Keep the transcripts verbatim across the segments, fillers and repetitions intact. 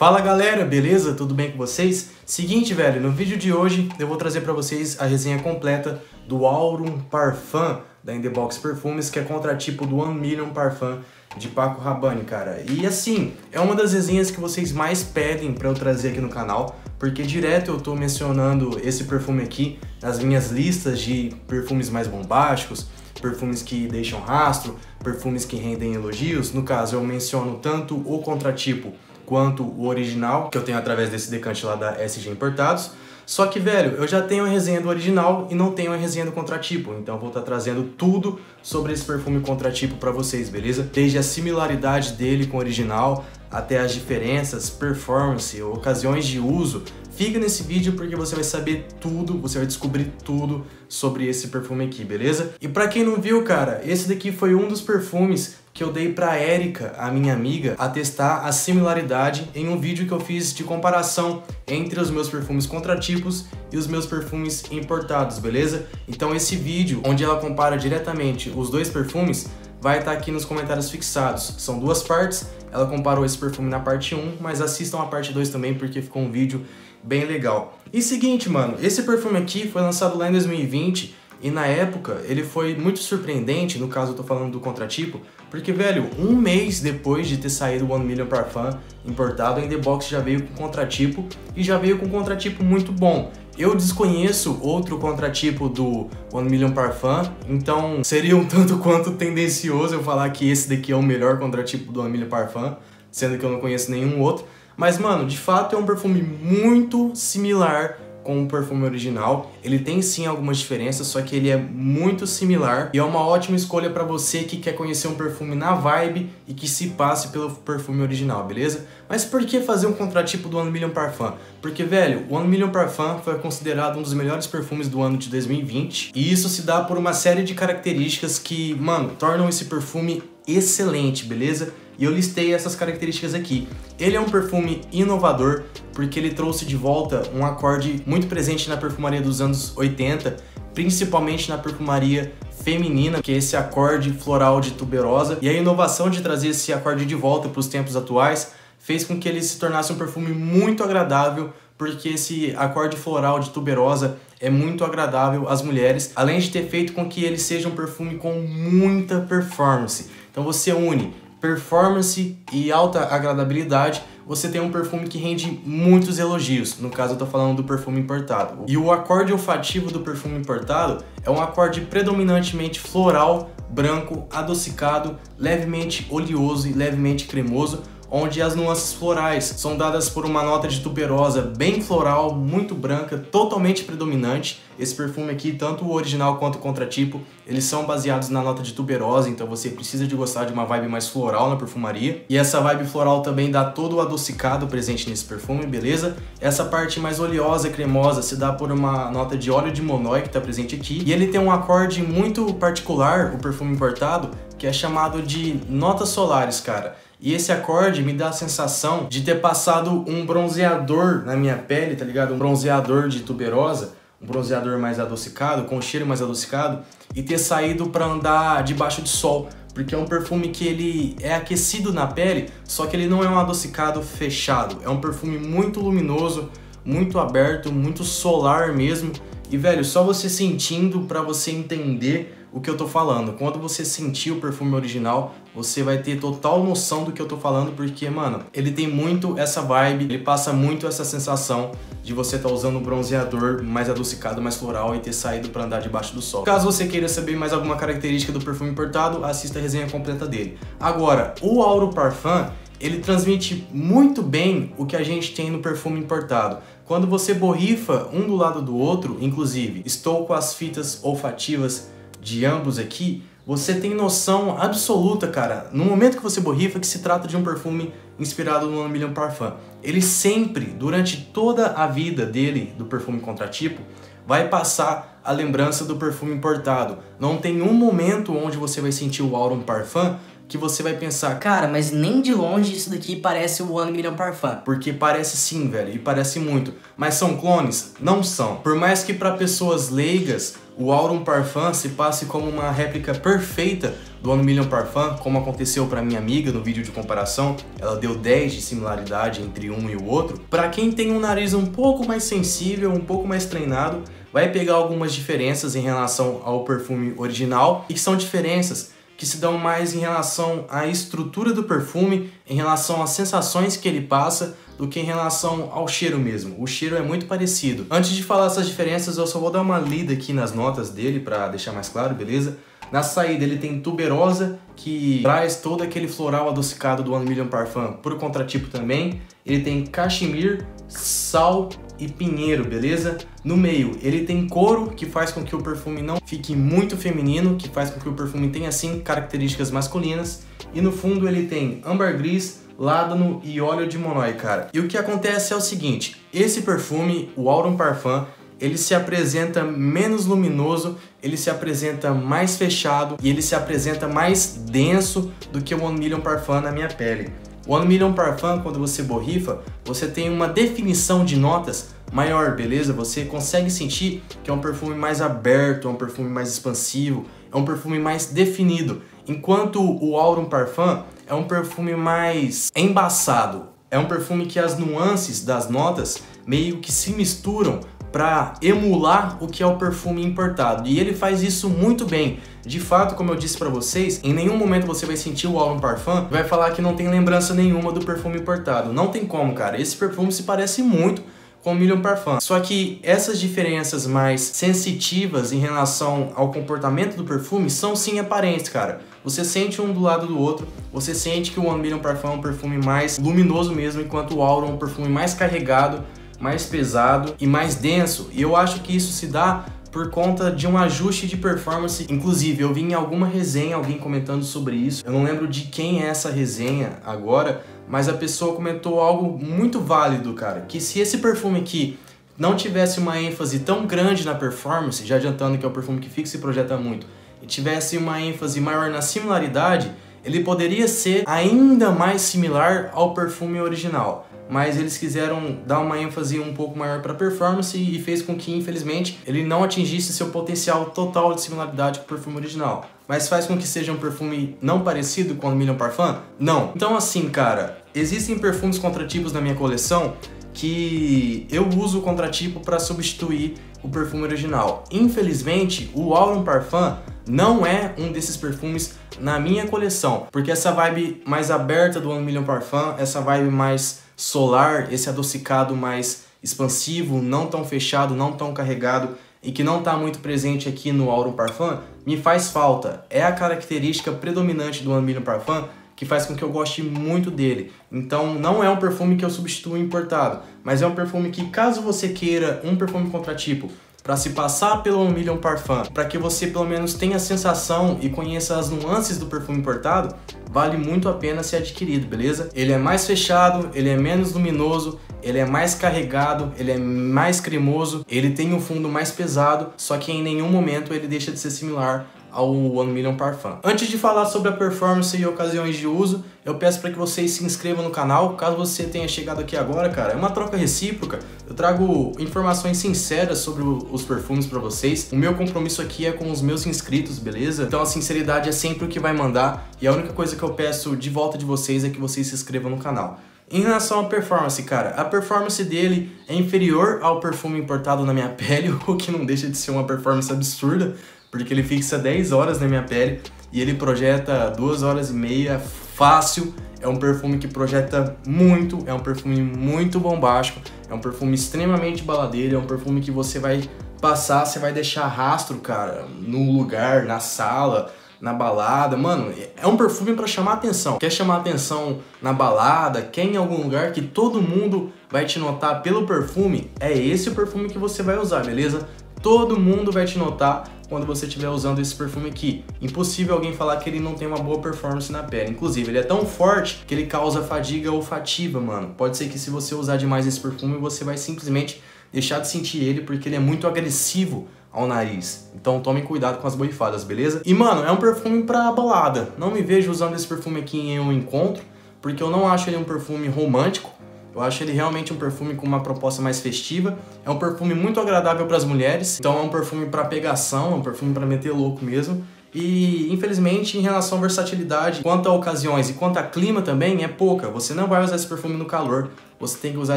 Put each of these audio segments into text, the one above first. Fala galera, beleza? Tudo bem com vocês? Seguinte, velho, no vídeo de hoje eu vou trazer pra vocês a resenha completa do Aurum Parfum da In The Box Perfumes, que é contratipo do One Million Parfum de Paco Rabanne, cara. E assim, é uma das resenhas que vocês mais pedem pra eu trazer aqui no canal, porque direto eu tô mencionando esse perfume aqui nas minhas listas de perfumes mais bombásticos, perfumes que deixam rastro, perfumes que rendem elogios. No caso, eu menciono tanto o contratipo quanto o original, que eu tenho através desse decante lá da S G Importados. Só que, velho, eu já tenho a resenha do original e não tenho a resenha do contratipo, então eu vou estar trazendo tudo sobre esse perfume contratipo para vocês, beleza? Desde a similaridade dele com o original, até as diferenças, performance, ocasiões de uso. Fica nesse vídeo porque você vai saber tudo, você vai descobrir tudo sobre esse perfume aqui, beleza? E pra quem não viu, cara, esse daqui foi um dos perfumes que eu dei pra Érica, a minha amiga, a testar a similaridade em um vídeo que eu fiz de comparação entre os meus perfumes contratipos e os meus perfumes importados, beleza? Então esse vídeo, onde ela compara diretamente os dois perfumes, vai estar aqui nos comentários fixados. São duas partes, ela comparou esse perfume na parte um, mas assistam a parte dois também, porque ficou um vídeo bem legal. E seguinte, mano, esse perfume aqui foi lançado lá em dois mil e vinte, e na época ele foi muito surpreendente, no caso eu tô falando do contratipo, porque, velho, um mês depois de ter saído o One Million Parfum importado, a In The Box já veio com contratipo, e já veio com um contratipo muito bom. Eu desconheço outro contratipo do One Million Parfum, então seria um tanto quanto tendencioso eu falar que esse daqui é o melhor contratipo do One Million Parfum, sendo que eu não conheço nenhum outro. Mas, mano, de fato é um perfume muito similar com o perfume original. Ele tem sim algumas diferenças, só que ele é muito similar e é uma ótima escolha para você que quer conhecer um perfume na vibe e que se passe pelo perfume original, beleza? Mas por que fazer um contratipo do One Million Parfum? Porque, velho, o One Million Parfum foi considerado um dos melhores perfumes do ano de dois mil e vinte e isso se dá por uma série de características que, mano, tornam esse perfume excelente, beleza? E eu listei essas características aqui. Ele é um perfume inovador, porque ele trouxe de volta um acorde muito presente na perfumaria dos anos oitenta, principalmente na perfumaria feminina, que é esse acorde floral de tuberosa. E a inovação de trazer esse acorde de volta para os tempos atuais fez com que ele se tornasse um perfume muito agradável, porque esse acorde floral de tuberosa é muito agradável às mulheres, além de ter feito com que ele seja um perfume com muita performance. Então você une performance e alta agradabilidade, você tem um perfume que rende muitos elogios. No caso, eu tô falando do perfume importado. E o acorde olfativo do perfume importado é um acorde predominantemente floral, branco, adocicado, levemente oleoso e levemente cremoso, onde as nuances florais são dadas por uma nota de tuberosa bem floral, muito branca, totalmente predominante. Esse perfume aqui, tanto o original quanto o contratipo, eles são baseados na nota de tuberosa, então você precisa de gostar de uma vibe mais floral na perfumaria. E essa vibe floral também dá todo o adocicado presente nesse perfume, beleza? Essa parte mais oleosa e cremosa se dá por uma nota de óleo de monói que está presente aqui. E ele tem um acorde muito particular, o perfume importado, que é chamado de notas solares, cara. E esse acorde me dá a sensação de ter passado um bronzeador na minha pele, tá ligado? Um bronzeador de tuberosa, um bronzeador mais adocicado, com um cheiro mais adocicado, e ter saído pra andar debaixo de sol, porque é um perfume que ele é aquecido na pele, só que ele não é um adocicado fechado. É um perfume muito luminoso, muito aberto, muito solar mesmo. E, velho, só você sentindo pra você entender o que eu tô falando. Quando você sentir o perfume original, você vai ter total noção do que eu tô falando, porque, mano, ele tem muito essa vibe, ele passa muito essa sensação de você tá usando um bronzeador mais adocicado, mais floral e ter saído pra andar debaixo do sol. Caso você queira saber mais alguma característica do perfume importado, assista a resenha completa dele. Agora, o Aurum Parfum, ele transmite muito bem o que a gente tem no perfume importado. Quando você borrifa um do lado do outro, inclusive, estou com as fitas olfativas de ambos aqui, você tem noção absoluta, cara, no momento que você borrifa, que se trata de um perfume inspirado no One Million Parfum. Ele sempre, durante toda a vida dele, do perfume contratipo, vai passar a lembrança do perfume importado. Não tem um momento onde você vai sentir o Aurum Parfum que você vai pensar, cara, mas nem de longe isso daqui parece o One Million Parfum. Porque parece sim, velho, e parece muito. Mas são clones? Não são. Por mais que para pessoas leigas, o Aurum Parfum se passe como uma réplica perfeita do One Million Parfum, como aconteceu para minha amiga no vídeo de comparação, ela deu dez de similaridade entre um e o outro. Para quem tem um nariz um pouco mais sensível, um pouco mais treinado, vai pegar algumas diferenças em relação ao perfume original, e são diferenças que se dão mais em relação à estrutura do perfume, em relação às sensações que ele passa, do que em relação ao cheiro mesmo. O cheiro é muito parecido. Antes de falar essas diferenças, eu só vou dar uma lida aqui nas notas dele para deixar mais claro, beleza? Na saída ele tem tuberosa, que traz todo aquele floral adocicado do One Million Parfum por contratipo também. Ele tem cachemir, sal e pinheiro, beleza? No meio ele tem couro, que faz com que o perfume não fique muito feminino, que faz com que o perfume tenha sim características masculinas. E no fundo ele tem âmbar-gris, ládano e óleo de monói, cara. E o que acontece é o seguinte, esse perfume, o Aurum Parfum, ele se apresenta menos luminoso, ele se apresenta mais fechado e ele se apresenta mais denso do que o One Million Parfum na minha pele. O One Million Parfum, quando você borrifa, você tem uma definição de notas maior, beleza? Você consegue sentir que é um perfume mais aberto, é um perfume mais expansivo, é um perfume mais definido. Enquanto o Aurum Parfum é um perfume mais embaçado, é um perfume que as nuances das notas meio que se misturam para emular o que é o perfume importado, e ele faz isso muito bem. De fato, como eu disse para vocês, em nenhum momento você vai sentir o Aurum Parfum e vai falar que não tem lembrança nenhuma do perfume importado. Não tem como, cara. Esse perfume se parece muito com o Million Parfum. Só que essas diferenças mais sensitivas em relação ao comportamento do perfume são sim aparentes, cara. Você sente um do lado do outro, você sente que o One Million Parfum é um perfume mais luminoso mesmo, enquanto o Aurum é um perfume mais carregado, mais pesado e mais denso. E eu acho que isso se dá por conta de um ajuste de performance. Inclusive, eu vi em alguma resenha alguém comentando sobre isso. Eu não lembro de quem é essa resenha agora, mas a pessoa comentou algo muito válido, cara. Que se esse perfume aqui não tivesse uma ênfase tão grande na performance, já adiantando que é um perfume que fixa e projeta muito, e tivesse uma ênfase maior na similaridade, ele poderia ser ainda mais similar ao perfume original. Mas eles quiseram dar uma ênfase um pouco maior para performance e fez com que, infelizmente, ele não atingisse seu potencial total de similaridade com o perfume original. Mas faz com que seja um perfume não parecido com o Million Parfum? Não. Então assim, cara, existem perfumes contratipos na minha coleção que eu uso o contratipo para substituir o perfume original. Infelizmente, o Aurum Parfum não é um desses perfumes na minha coleção, porque essa vibe mais aberta do One Million Parfum, essa vibe mais solar, esse adocicado mais expansivo, não tão fechado, não tão carregado e que não está muito presente aqui no Aurum Parfum, me faz falta. É a característica predominante do One Million Parfum que faz com que eu goste muito dele. Então não é um perfume que eu substituo importado, mas é um perfume que, caso você queira um perfume contratipo para se passar pelo One Million Parfum, para que você pelo menos tenha a sensação e conheça as nuances do perfume importado, vale muito a pena ser adquirido, beleza? Ele é mais fechado, ele é menos luminoso, ele é mais carregado, ele é mais cremoso, ele tem um fundo mais pesado, só que em nenhum momento ele deixa de ser similar ao One Million Parfum. Antes de falar sobre a performance e ocasiões de uso, eu peço para que vocês se inscrevam no canal, caso você tenha chegado aqui agora, cara. É uma troca recíproca, eu trago informações sinceras sobre os perfumes para vocês. O meu compromisso aqui é com os meus inscritos, beleza? Então a sinceridade é sempre o que vai mandar, e a única coisa que eu peço de volta de vocês é que vocês se inscrevam no canal. Em relação à performance, cara, a performance dele é inferior ao perfume importado na minha pele, o que não deixa de ser uma performance absurda, porque ele fixa dez horas na minha pele e ele projeta duas horas e meia fácil. É um perfume que projeta muito, é um perfume muito bombástico, é um perfume extremamente baladeiro, é um perfume que você vai passar, você vai deixar rastro, cara, no lugar, na sala, na balada. Mano, é um perfume para chamar atenção. Quer chamar atenção na balada, quer em algum lugar que todo mundo vai te notar pelo perfume, é esse o perfume que você vai usar, beleza? Todo mundo vai te notar quando você estiver usando esse perfume aqui. Impossível alguém falar que ele não tem uma boa performance na pele. Inclusive, ele é tão forte que ele causa fadiga olfativa, mano. Pode ser que se você usar demais esse perfume, você vai simplesmente deixar de sentir ele, porque ele é muito agressivo ao nariz. Então tomem cuidado com as borrifadas, beleza? E mano, é um perfume pra balada. Não me vejo usando esse perfume aqui em um encontro, porque eu não acho ele um perfume romântico. Eu acho ele realmente um perfume com uma proposta mais festiva. É um perfume muito agradável para as mulheres. Então é um perfume para pegação, é um perfume para meter louco mesmo. E infelizmente, em relação à versatilidade, quanto a ocasiões e quanto a clima também, é pouca. Você não vai usar esse perfume no calor. Você tem que usar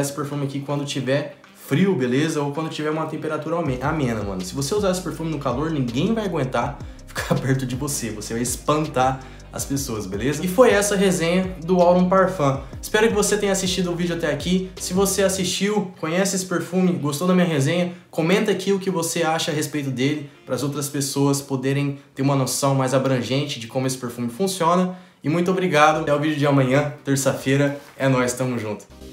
esse perfume aqui quando tiver frio, beleza? Ou quando tiver uma temperatura amena, mano. Se você usar esse perfume no calor, ninguém vai aguentar ficar perto de você. Você vai espantar as pessoas, beleza? E foi essa a resenha do Aurum Parfum. Espero que você tenha assistido o vídeo até aqui. Se você assistiu, conhece esse perfume, gostou da minha resenha, comenta aqui o que você acha a respeito dele, para as outras pessoas poderem ter uma noção mais abrangente de como esse perfume funciona. E muito obrigado. Até o vídeo de amanhã, terça-feira. É nóis, tamo junto.